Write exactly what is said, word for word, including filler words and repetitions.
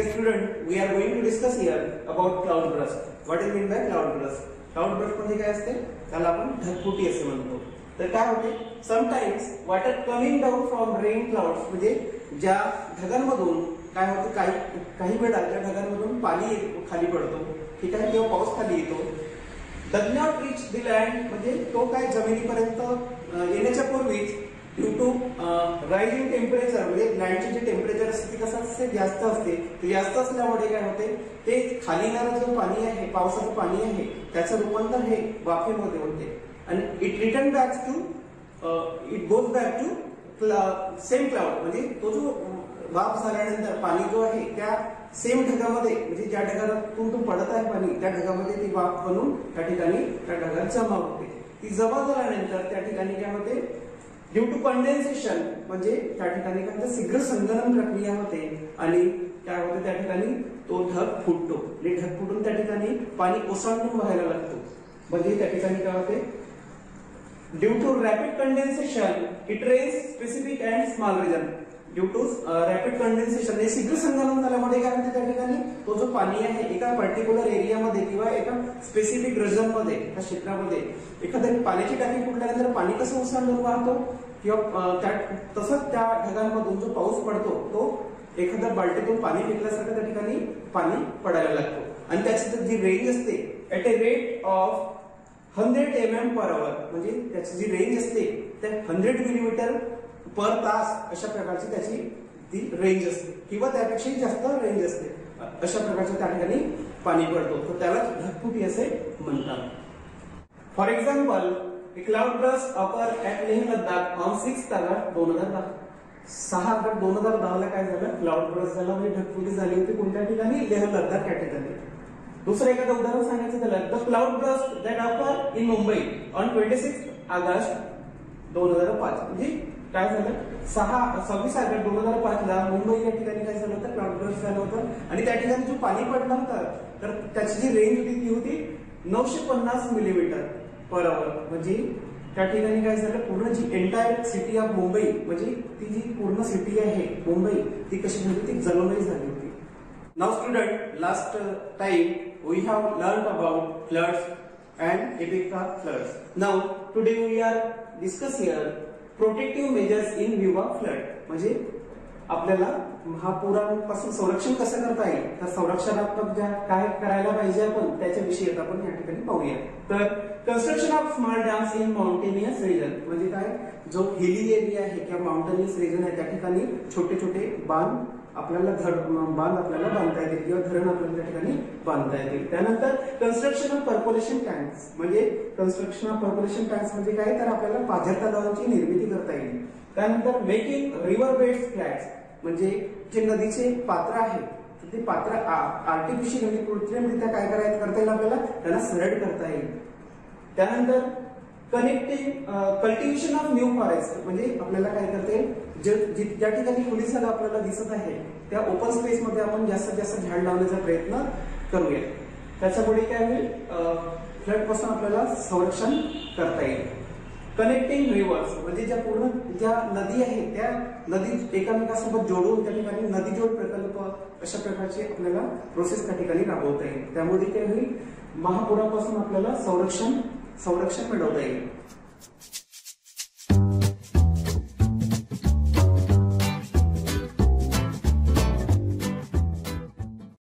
Dear student, we are going to discuss here about cloud brush. What is meant by cloud brush? Cloud brush म्हणजे काय असते? त्याला आपण ढगफुटी असे म्हणतो. तर काय होते? Sometimes water coming down from rain clouds म्हणजे ज्या ढगांमधून काय होतं, काही काही वेळा त्या ढगांमधून पाणी खाली पडतो, ठीक आहे, किंवा पाऊस खाली येतो. Does not reach the land म्हणजे तो काय जमिनीपर्यंत येण्याच्या पूर्वीच ड्यू टू राइजिंग टेम्परेचर म्हणजे लँडचे जे टेम्परेचर असते ते कसं असते, जास्त असते. ते जास्त असल्यामुळे काय होते, ते खाली येणारं जो पाणी आहे, पावसाचं पाणी आहे, त्याचं रूपांतर हे वाफेमध्ये होते आणि it return back to it goes back to same cloud. म्हणजे तो जो वाफ झाल्यानंतर पाणी जो आहे त्या सेम ढगामध्ये म्हणजे ज्या ढगातून तो पडत आहे पाणी त्या ढगामध्ये ती वाफ बनून त्या ठिकाणी त्या ढगात जमा होते. ती जमा झाल्यानंतर त्या ठिकाणी काय होते, ड्यू टू कंडेन्सेशन म्हणजे त्या ठिकाणी काय होतं, शीघ्र संघनन प्रक्रिया होते आणि काय होतं त्या ठिकाणी तो ढग फुटतो. आणि ढग फुटून त्या ठिकाणी पाणी ओसंडून व्हायला लागतो. म्हणजे त्या ठिकाणी काय होते, due to rapid condensation it rains specific and small region. Due to rapid condensation हे शीघ्र संघनन झाल्यामुळे काय होते त्या ठिकाणी तो जो पाणी आहे एका पर्टिक्युलर एरियामध्ये किंवा एका स्पेसिफिक रिजनमध्ये एका क्षेत्रामध्ये एखाद्या पाण्याची टाकी फुटल्यानंतर पाणी कसं ओसंडून वाहतो किंवा त्या तसंच त्या ढगांमधून जो पाऊस पडतो तो एखाद्या बाल्टीतून पाणी फेकल्यासारखं त्या ठिकाणी पाणी पडायला लागतो. आणि त्याची जी रेंज असते at a rate of hundred M M per hour म्हणजे त्याची जी रेंज असते त्या हंड्रेड मिलीमीटर पर तास अशा प्रकारची त्याची ती रेंज असते किंवा त्यापेक्षाही जास्त रेंज असते. अशा प्रकारच्या त्या ठिकाणी पाणी पडतो तर त्याला ढगफुटी असे म्हणतात. For example cloud burst occur at Leh Ladakh on six August दोन हजार दहा सहा ऑगस्ट दोन हजार दहा ला काय झालं, क्लाउड ब्रस्ट झाला म्हणजे ढगफुटी झाली होती. कोणत्या ठिकाणी? लेह लद्दाख या ठिकाणी. दुसरं एखादं उदाहरण सांगायचं झालं the cloud burst that occur in Mumbai on twenty six August दोन हजार पाच म्हणजे काय झालं, सहा सव्वीस ऑगस्ट दोन हजार पाच ला मुंबई या ठिकाणी काय झालं होतं, क्लाउड ब्रस्ट झालं होतं. आणि त्या ठिकाणी जो पाणी पडलं होतं तर त्याची जी रेंज होती ती होती नऊशे पन्नास मिलीमीटर पर आवर. म्हणजे त्या ठिकाणी काय झालं, पूर्ण जी एंटायर सिटी ऑफ मुंबई म्हणजे ती जी पूर्ण सिटी आहे मुंबई ती कशी झाली, ती जलमय झाली होती. Now student last time we have learn about floods and effect of floods. Now today we are discuss here protective measures in view of flood. म्हणजे आपल्याला महापुरांपासून संरक्षण कसं करता येईल, तर संरक्षणात्मक ज्या काय करायला पाहिजे आपण त्याच्याविषयी आपण या ठिकाणी पाहूया. तर construction of small dams in mountainous region म्हणजे काय, जो हिली एरिया आहे किंवा माउंटेनियस रिजन आहे त्या ठिकाणी छोटे छोटे बांध आपल्याला बांध आपल्याला बांधता येतील किंवा धरण आपल्याला त्या ठिकाणी बांधता येतील. त्यानंतर कन्स्ट्रक्शन ऑफ पर्पोलेशन टँक्स म्हणजे कन्स्ट्रक्शन ऑफ पर्पोलेशन टँक्स म्हणजे काय, तर आपल्याला पाझर तलावांची निर्मिती करता येईल. त्यानंतर मेकिंग रिव्हर बेड्स फ्लॅट्स म्हणजे जे नदीचे पात्र आहे ते पात्र आर्टिफिशियल म्हणजे कृत्रिमरित्या काय करायचं करता येईल आपल्याला, त्यांना सरळ करता येईल. त्यानंतर connecting cultivation of new forest म्हणजे आपल्याला काय करता येईल, ज्या ठिकाणी खुली जागा आपल्याला दिसत आहे त्या ओपन स्पेस मध्ये आपण जास्तीत जास्त झाड लावण्याचा प्रयत्न करूया. त्याच्यापुढे काय होईल, फ्लड पासून आपल्याला संरक्षण करता येईल. कनेक्टिंग रिव्हर्स म्हणजे ज्या पूर्ण ज्या नदी आहे त्या नदी एकामेकासोबत जोडून त्या ठिकाणी नदी जोड प्रकल्प अशा प्रकारचे आपल्याला प्रोसेस त्या ठिकाणी राबवता येईल. त्यामुळे काय होईल, महापुरापासून आपल्याला संरक्षण संरक्षण मिळवता येईल.